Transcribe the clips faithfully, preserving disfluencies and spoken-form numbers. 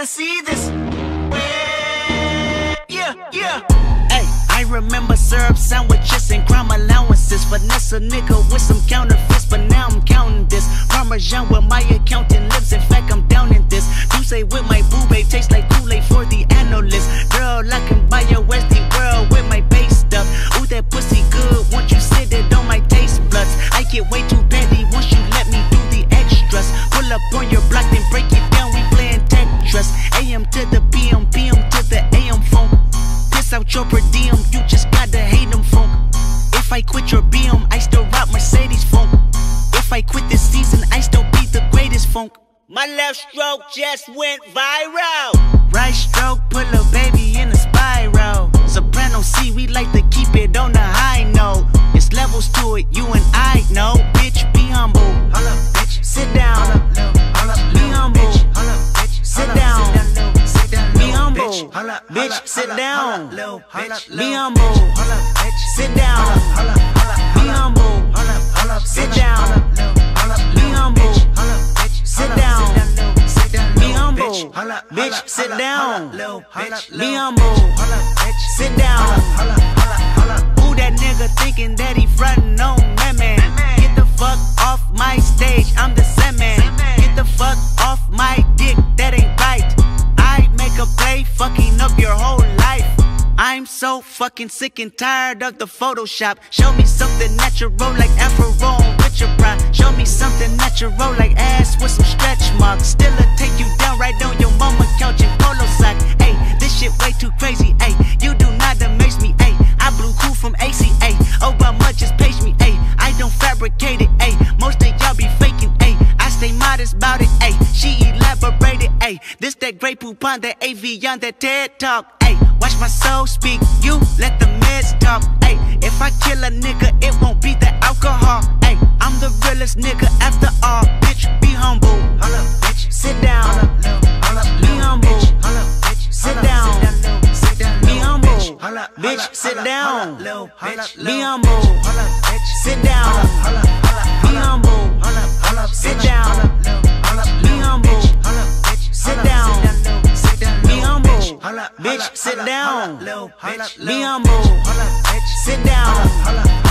gotta see this. Yeah, yeah. Hey, I remember syrup sandwiches and crime allowances. Finesse a nigga with some counterfeits, but now I'm counting this. Parmesan with my accountant lips, in fact I'm down in this. Say with my boobay tastes like Kool-Aid for the analyst. Girl, I can buy your Westie world with my base stuff. Ooh, that pussy good, once you sit it on my taste buds. I get way too petty once you let me do the extras. Pull up on your block, then break it down, we playing Tetris. A m to the p m, p m to the a m phone. Piss out your per diem, you just gotta hate them funk. If I quit your b m, I still rock Mercedes funk. If I quit this season, I still be the greatest funk. My left stroke just went viral. Right stroke put a baby in a spiral. Soprano C, we like to keep it on the high note. It's levels to it, you and I know. Bitch, be humble. Hold up, bitch. Sit down. Be humble. Sit down. Be humble. Bitch, sit down. Be humble. Sit down. Be humble. Sit down. Be humble. Sit down, be humble, bitch, sit down, be humble, sit down. Who that nigga thinking that he frontin' on me, man? Get the fuck off my stage, I'm the semen. Get the fuck off my dick, that ain't right. I make a play, fucking up your whole life. I'm so fucking sick and tired of the Photoshop. Show me something natural like Afro on Richard Pryor. Show me something natural like ass with some stretch marks. Still a take you down right on your mama couch in polo sock. Ayy, this shit way too crazy. Ayy, you do not amaze me. Ayy, I blew cool from A C A. Oh, by much just page me. Ayy, I don't fabricate it. Ayy, most of y'all be faking. Ayy, I stay modest about it. Ayy, she elaborated. Ayy, this that Grey Poupon, that Avion, that TED Talk. Watch my soul speak, you let the meds talk. Ayy, if I kill a nigga, it won't be the alcohol. Ayy, I'm the realest nigga after all. Bitch, be humble. Hold up, bitch. Sit down. Hold up, be humble. Hold up, bitch. Sit down. Be humble. Bitch, sit down. Be humble. Sit down. Be humble. Sit down. Be humble. Sit down. Bitch, sit down. Be humble. Sit down.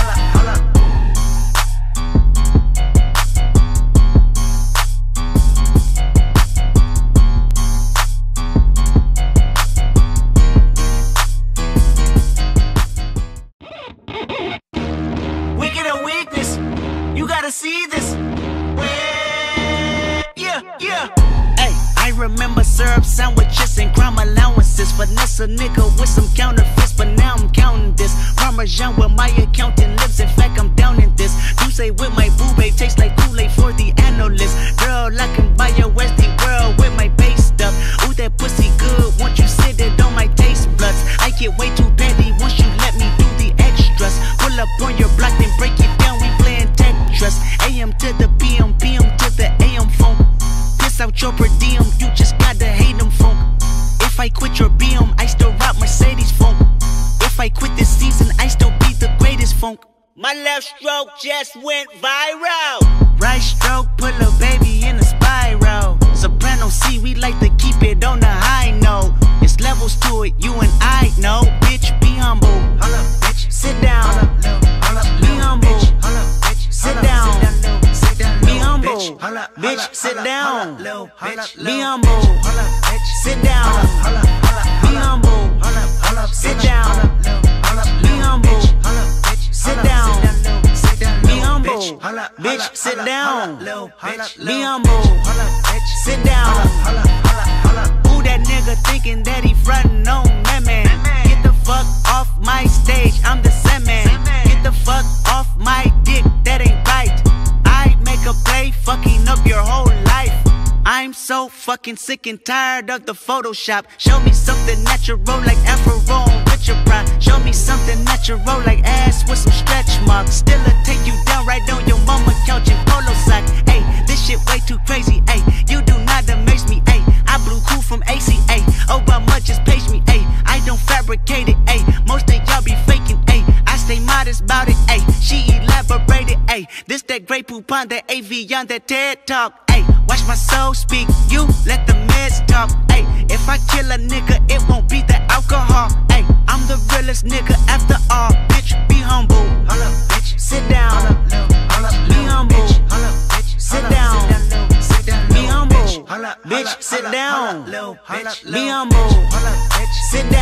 We get a weakness. You gotta see this. Yeah, yeah. I remember syrup sandwiches and crime allowances. Finesse a nigga with some counterfeits, but now I'm counting this. Parmesan with my accountant lips, in fact I'm down in this. You say with my boobay tastes like Kool-Aid for the analyst. Girl, I can buy your Westie world with my base stuff. Ooh, that pussy good, once you sit it on my taste buds. I get way too petty once you let me do the extras. Pull up on your block, then break it down, we playing Tetris. a m to the p m, p m to the a m phone. Out your per diem, you just gotta hate them funk. If I quit your b m, I still rock Mercedes funk. If I quit this season, I still be the greatest funk. My left stroke just went viral. Right stroke put a baby in a spiral. Soprano C, we like to keep it on the high note. It's levels to it, you and I know. Bitch, be humble. Hold up, bitch. Sit down. Hold up, be humble. Sit down. Bitch, sit down. Be humble. Sit down. Be humble. Sit down. Be humble. Sit down. Be humble. Bitch, sit down. Be humble. Sit down. Who that nigga thinking that he frontin' on me, man? Get the fuck off my stage, I'm the semen. Get the fuck off my dick, that ain't right. A play, fucking up your whole life. I'm so fucking sick and tired of the Photoshop. Show me something natural like Afro on Richard Pryor. Show me something natural like ass with some stretch marks. Still a take you down right on your mama couch in polo sock. Ayy, this shit way too crazy. Ayy, you do not amaze me. Ayy, I blew cool from A C A. Oh, by much just page me. Ayy, I don't fabricate it. Ayy, most of y'all be faking. Ayy, I stay modest about it. Ayy, she elaborated. Ayy, this that Grey Poupon, that Avion, that TED Talk. Ayy, watch my soul speak, you let the meds talk. Ayy, If I kill a nigga, it won't be the alcohol. Ayy, I'm the realest nigga after all. Bitch, be humble. Hold up, bitch. Sit down. Hold up, little, hold up, little, be humble. Bitch. Hold up, bitch. Sit down. Sit down, little, sit down, little, be humble. Bitch, sit down. Bitch, be humble. Sit down.